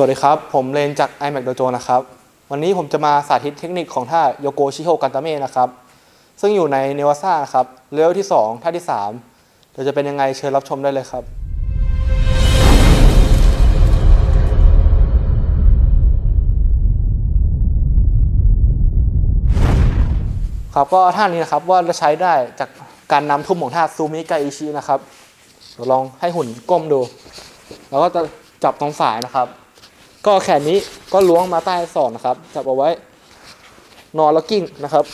สวัสดีครับผมเรนจาก iMac Dojo นะครับวันนี้ผมจะมาสาธิตเทคนิคของท่าโยโกชิโฮกันตาเมะนะครับซึ่งอยู่ในเนวาซ่าครับเลเวลที่2ท่าที่3จะเป็นยังไงเชิญรับชมได้เลยครับครับก็ท่านี้นะครับว่าจะใช้ได้จากการนำทุ่มของท่าซูมิไกอิชินะครับลองให้หุ่นก้มดูแล้วก็จะจับตรงสายนะครับก็แขนนี้ก็ล้วงมาใต้ศอกนะครับจับเอาไว้นอนแล้วกิ้งนะครับ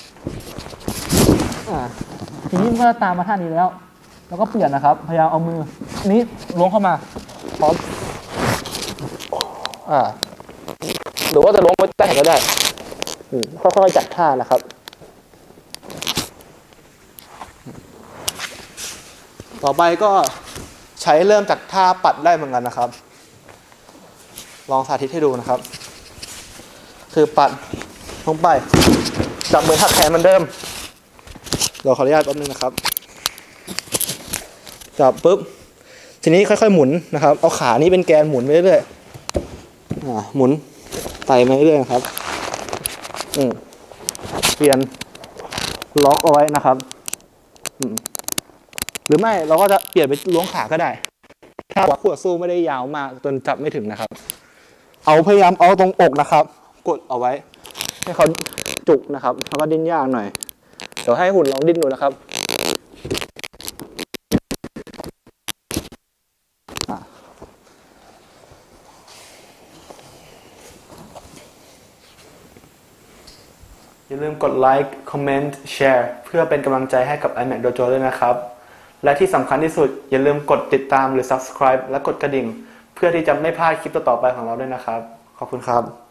ทีนี้เมื่อตามมาท่านี้แล้วแล้วก็เปลี่ยนนะครับพยายามเอามือนี้ล้วงเข้ามาพร้อมหรือว่าจะล้วงไว้ใต้แขนก็ได้ค่อยๆจัดท่านะครับต่อไปก็ใช้เริ่มจากท่าปัดได้เหมือนกันนะครับลองสาธิตให้ดูนะครับคือปัดลงไปจับมือทับแขนเหมือนเดิมเราขออนุญาตแป๊บนึงนะครับจับปุ๊บทีนี้ค่อยๆหมุนนะครับเอาขานี้เป็นแกนหมุนไปเรื่อยๆหมุนไต่ไปเรื่อยๆครับเปลี่ยนล็อกเอาไว้นะครับหรือไม่เราก็จะเปลี่ยนไปล้วงขาก็ได้ถ้าขวดสู้ไม่ได้ยาวมากจนจับไม่ถึงนะครับเอาพยายามเอาตรงอกนะครับกดเอาไว้ให้เขาจุกนะครับแล้วก็ดิ้นยากหน่อยเดี๋ยวให้หุ่นลองดิ้นดูนะครับอย่าลืมกดไลค์คอมเมนต์แชร์เพื่อเป็นกำลังใจให้กับ iMac Dojo ด้วยนะครับและที่สำคัญที่สุดอย่าลืมกดติดตามหรือ subscribe และกดกระดิ่งเพื่อที่จะไม่พลาดคลิปต่อไปของเราด้วยนะครับขอบคุณครับ